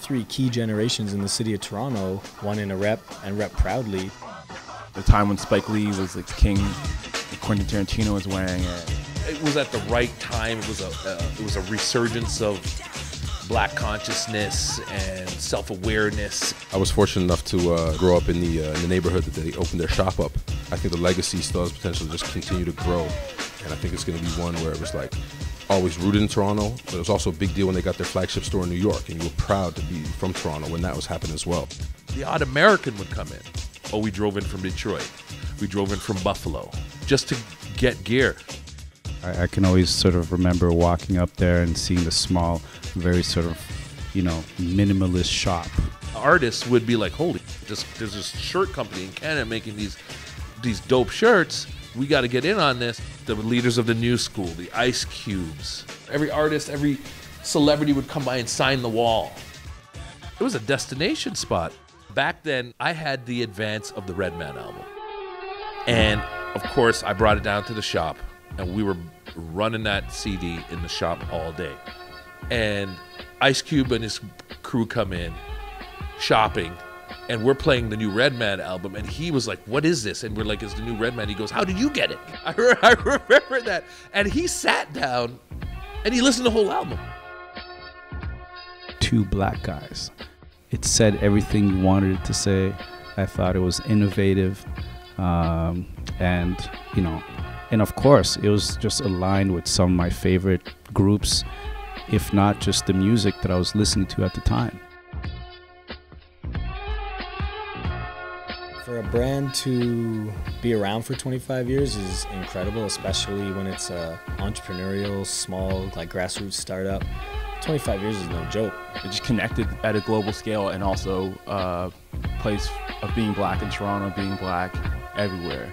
three key generations in the city of Toronto wanting to rep and rep proudly. The time when Spike Lee was the king, Quentin Tarantino was wearing it. It was at the right time. It was a resurgence of Black consciousness and self-awareness. I was fortunate enough to grow up in the neighborhood that they opened their shop up. I think the legacy still has potential to just continue to grow, and I think it's going to be one where it was like always rooted in Toronto, but it was also a big deal when they got their flagship store in New York, and you were proud to be from Toronto when that was happening as well. The odd American would come in. Oh, we drove in from Detroit. We drove in from Buffalo just to get gear. I can always sort of remember walking up there and seeing the small, very sort of, you know, minimalist shop. Artists would be like, holy, there's this shirt company in Canada making these dope shirts. We got to get in on this. The Leaders of the New School, the Ice Cubes. Every artist, every celebrity would come by and sign the wall. It was a destination spot. Back then, I had the advance of the Redman album. And, of course, I brought it down to the shop. And we were running that CD in the shop all day. And Ice Cube and his crew come in, shopping, and we're playing the new Redman album. And he was like, what is this? And we're like, it's the new Redman. He goes, how did you get it? I remember that. And he sat down and he listened to the whole album. Two Black Guys. It said everything you wanted it to say. I thought it was innovative. And, you know, and of course, it was just aligned with some of my favorite groups, if not just the music that I was listening to at the time. For a brand to be around for 25 years is incredible, especially when it's an entrepreneurial, small, like grassroots startup. 25 years is no joke. It just connected at a global scale, and also a place of being Black in Toronto, being Black everywhere.